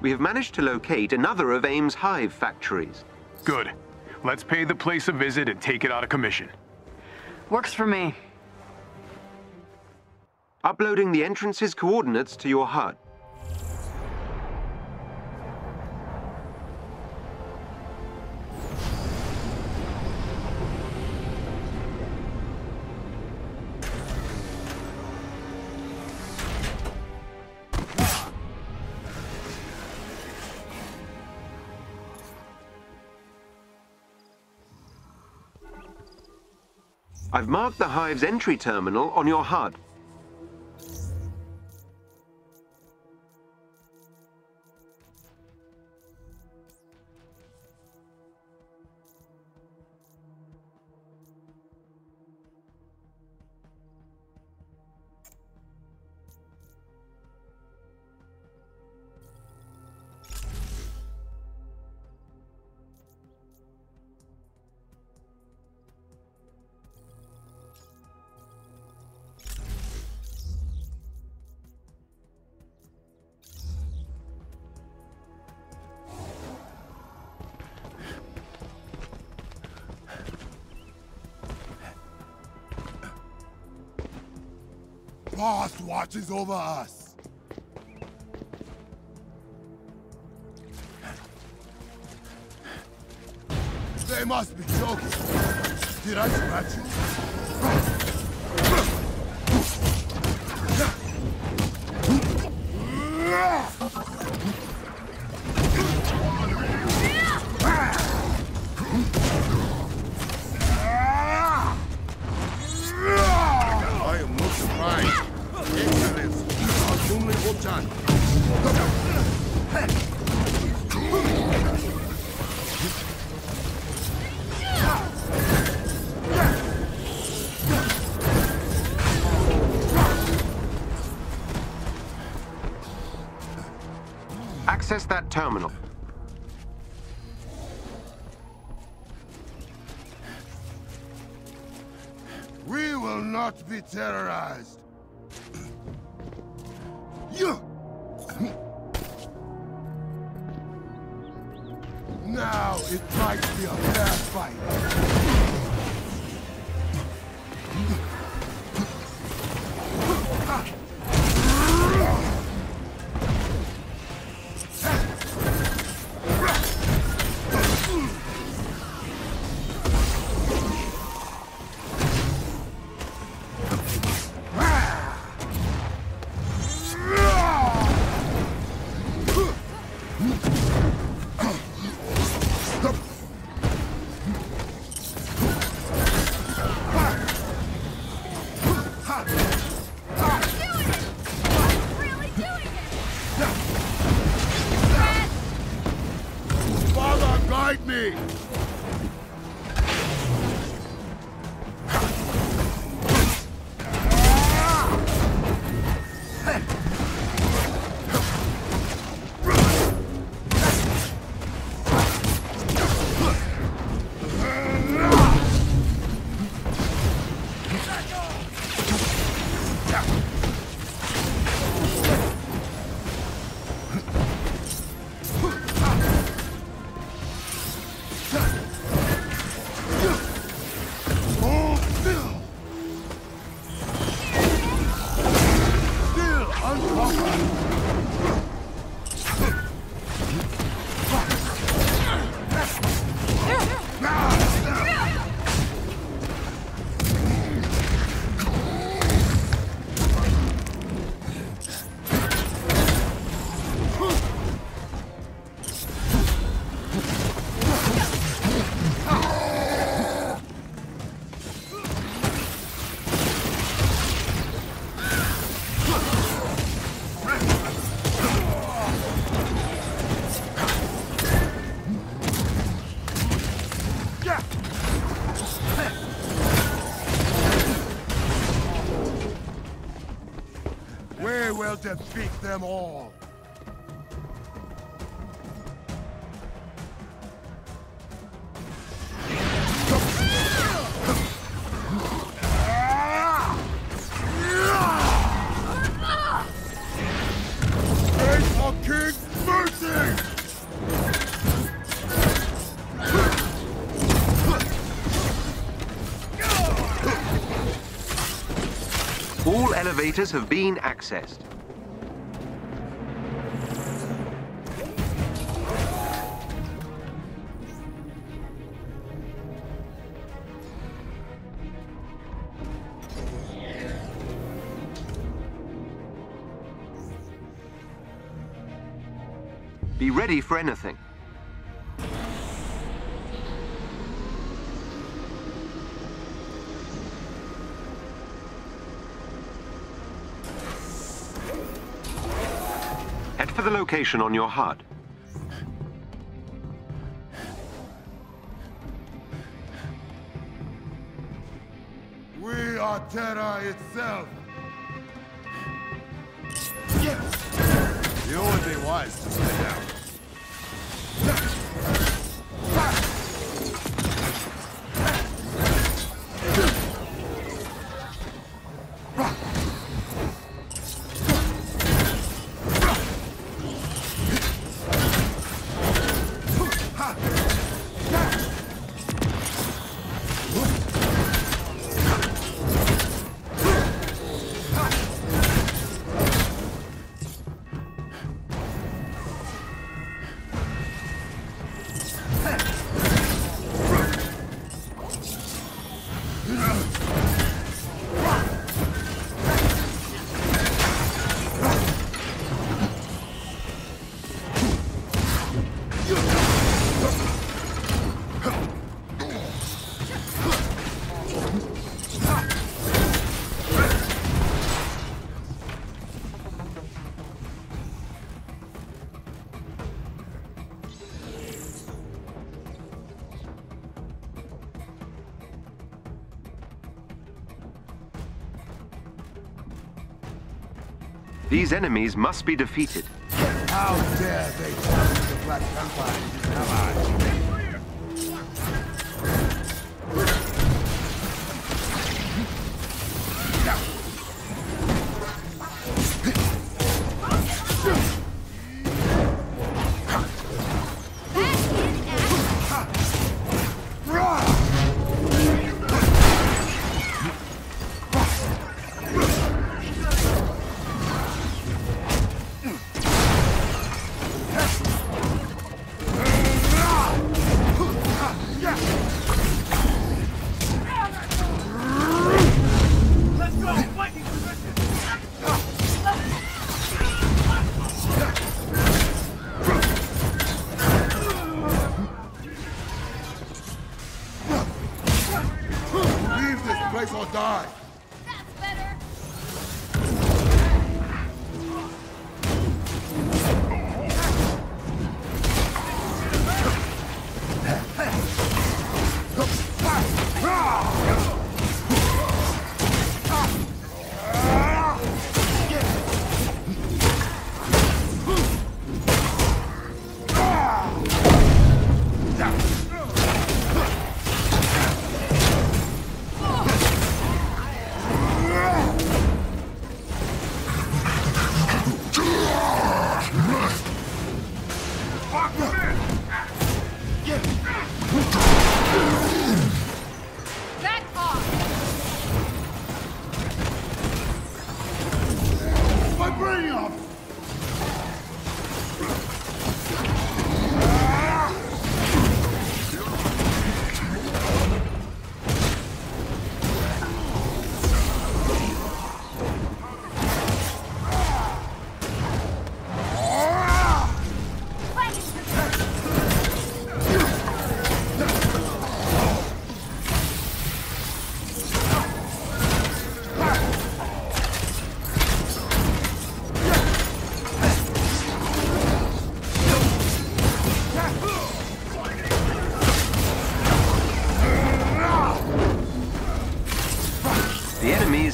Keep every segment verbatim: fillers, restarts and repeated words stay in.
We have managed to locate another of AIM's hive factories. Good. Let's pay the place a visit and take it out of commission. Works for me. Uploading the entrance's coordinates to your H U D. I've marked the hive's entry terminal on your H U D. Boss watches over us. They must be joking. Did I scratch you? I am not surprised. Excellence, assuming Wotan. Access that terminal. We will not be terrorized. Now it might be a fair fight. Me! We will defeat them all. Wait for King Mercy! All elevators have been accessed. Be ready for anything. Head for the location on your H U D. We are Terra itself. It would be wise to stay down. These enemies must be defeated. How dare they challenge the Black Empire? Die. That's better.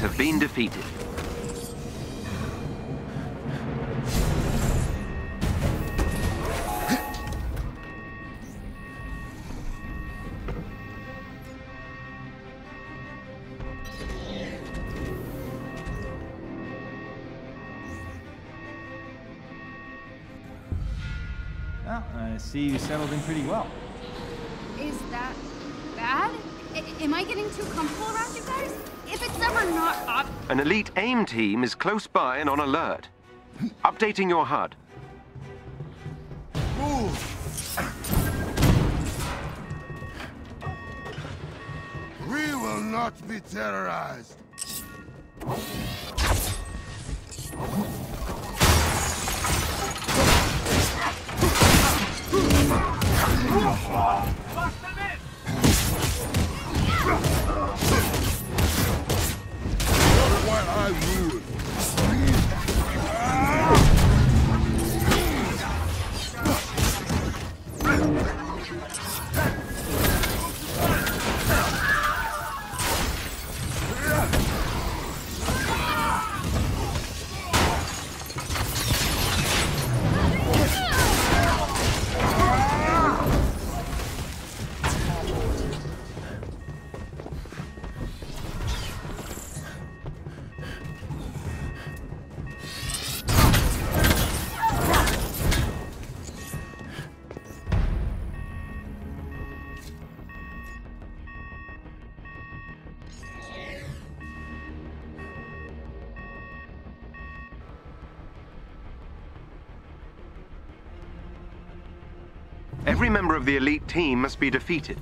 Have been defeated. Well, I see you settled in pretty well. Is that bad? I am I getting too comfortable around you guys? If it's ever not obvious. An elite AIM team is close by and on alert. Updating your H U D. Move! We will not be terrorized. Lock them in! What I rule. Every member of the elite team must be defeated.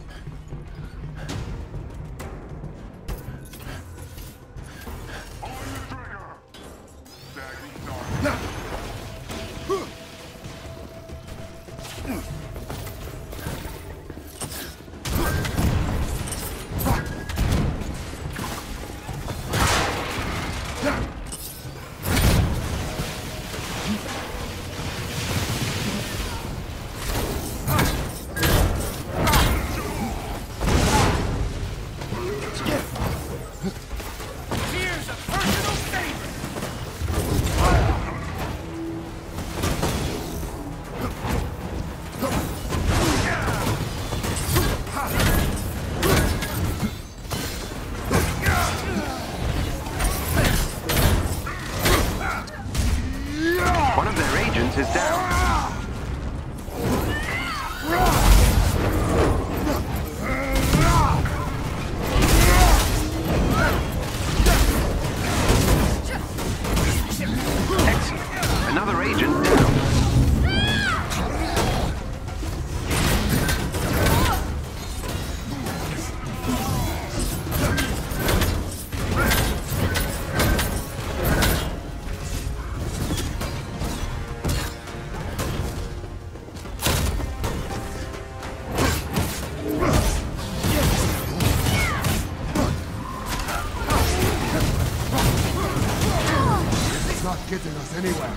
Getting us anywhere.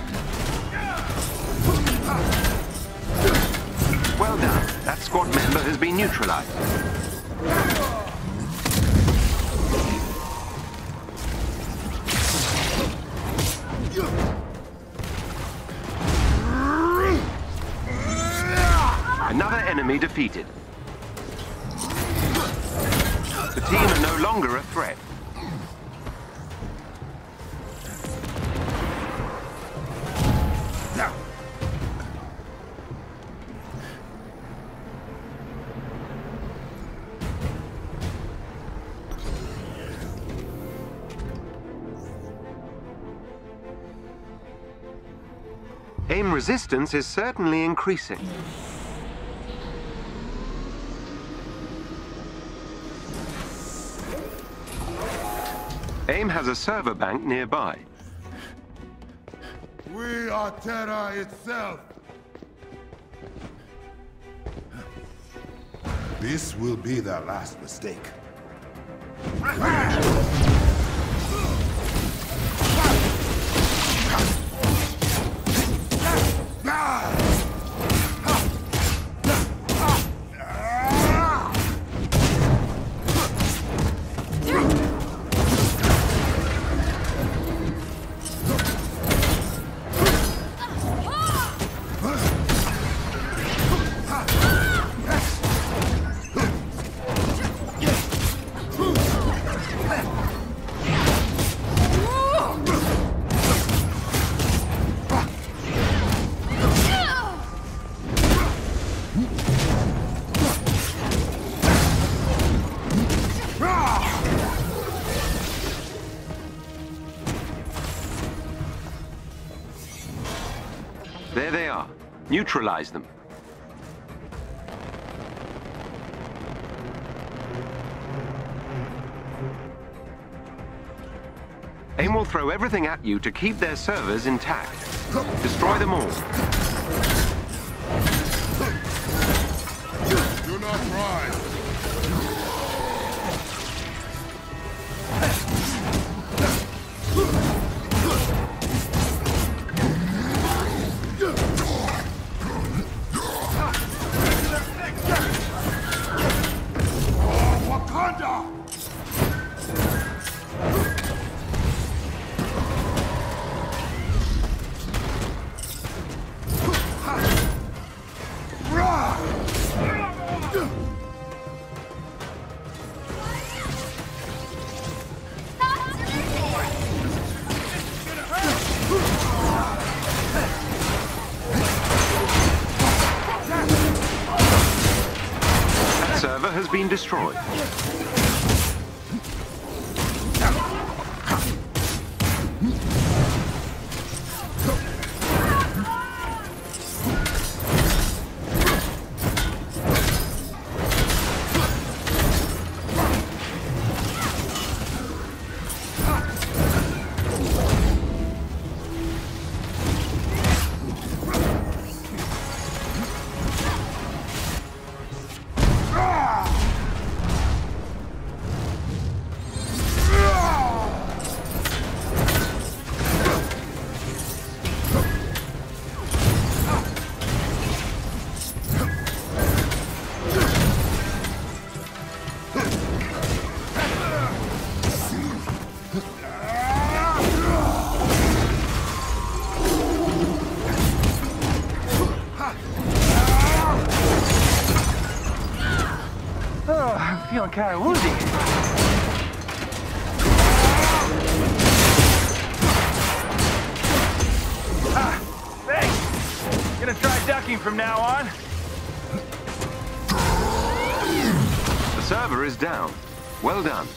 Well done. That squad member has been neutralized. Another enemy defeated. The team are no longer a threat. AIM resistance is certainly increasing. AIM has a server bank nearby. We are Terra itself. This will be their last mistake. Hey! There they are. Neutralize them. AIM will throw everything at you to keep their servers intact. Destroy them all. Do not rise. Server has been destroyed. I'm kind of woozy. Ah, thanks. Gonna try ducking from now on. The server is down. Well done.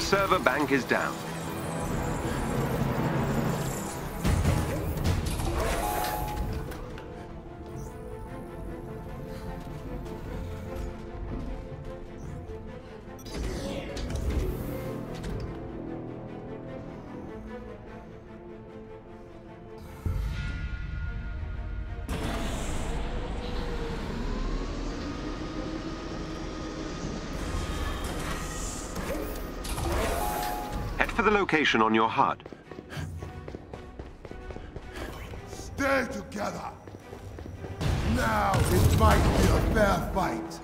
Server bank is down. The location on your H U D. Stay together. Now it might be a fair fight.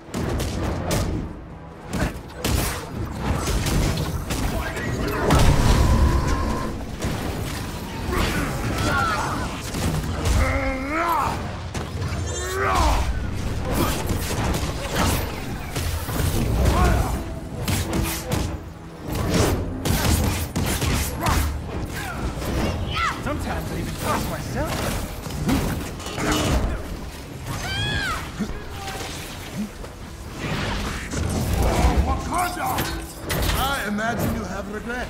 Sometimes I even cross myself. that.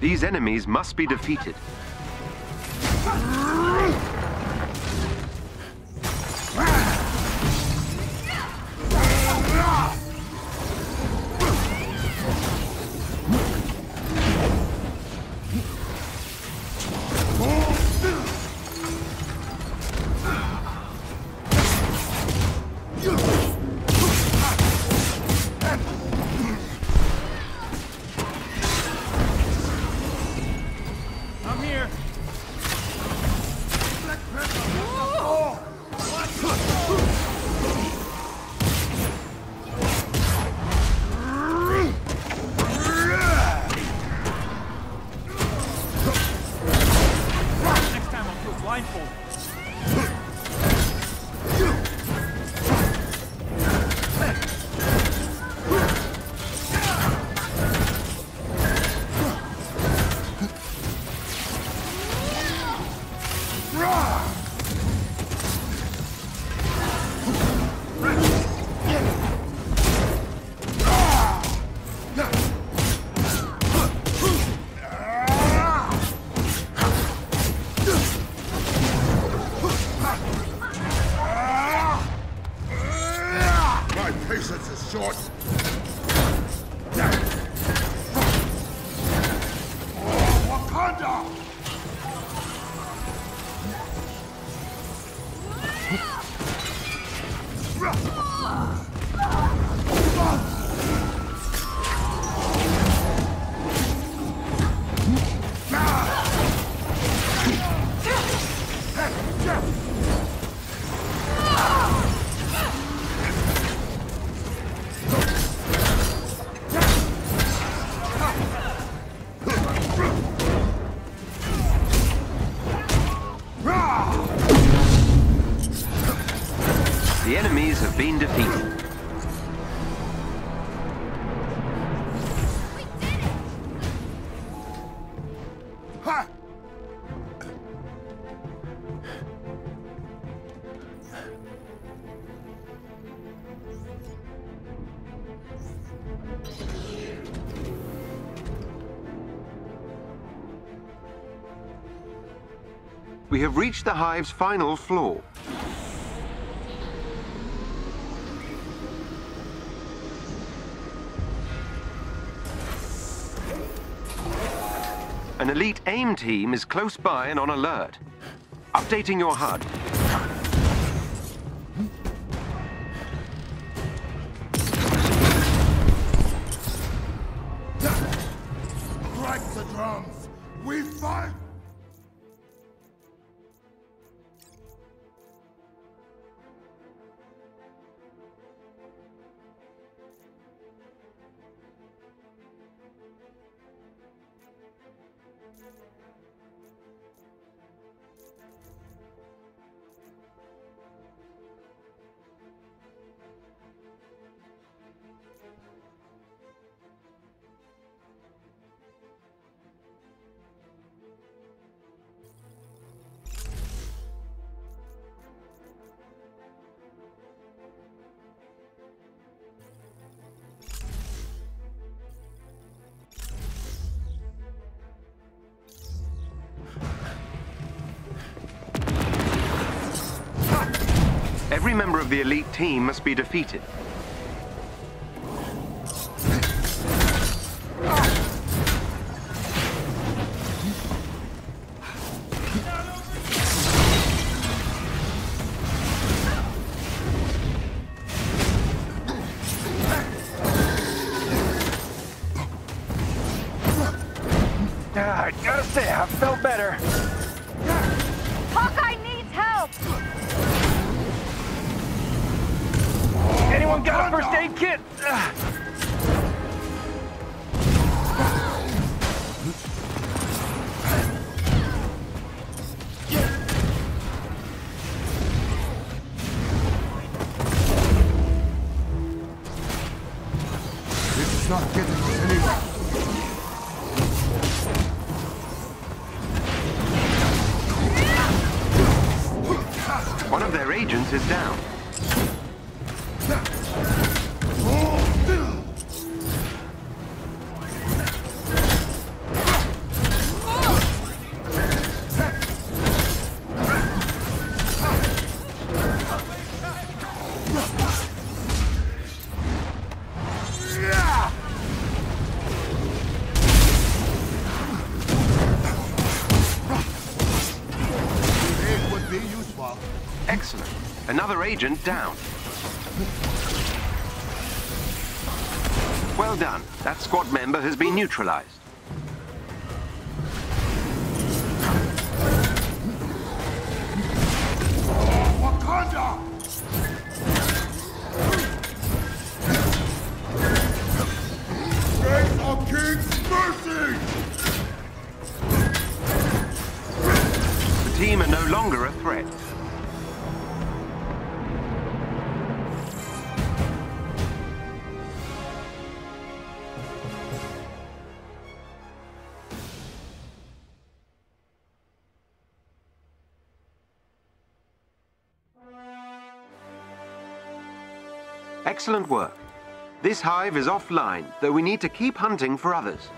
These enemies must be defeated. Been defeated. We have reached the hive's final floor. An elite AIM team is close by and on alert. Updating your H U D. Strike the drums! We fight! Every member of the elite team must be defeated. felt better. Hawkeye needs help! Anyone got a first aid kit? This is not getting anywhere. One of their agents is down. Excellent. Another agent down. Well done. That squad member has been neutralized. Wakanda! Face our king's mercy! The team are no longer a threat. Excellent work. This hive is offline, though we need to keep hunting for others.